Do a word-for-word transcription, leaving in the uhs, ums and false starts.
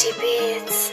Beats.